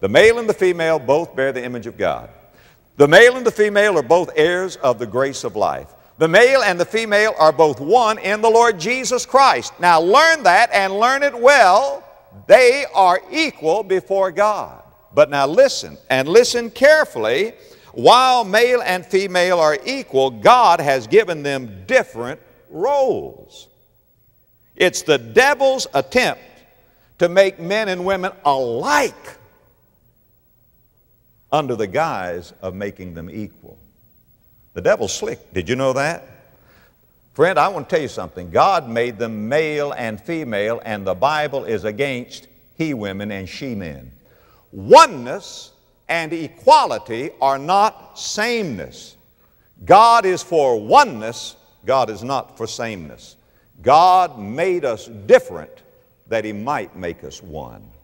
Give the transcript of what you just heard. The male and the female both bear the image of God. The male and the female are both heirs of the grace of life. The male and the female are both one in the Lord Jesus Christ. Now learn that and learn it well. They are equal before God. But now listen, and listen carefully. While male and female are equal, God has given them different roles. It's the devil's attempt to make men and women alike under the guise of making them equal. The devil's slick. Did you know that? Friend, I want to tell you something. God made them male and female, and the Bible is against he women and she men. Oneness and equality are not sameness. God is for oneness. God is not for sameness. God made us different that He might make us one.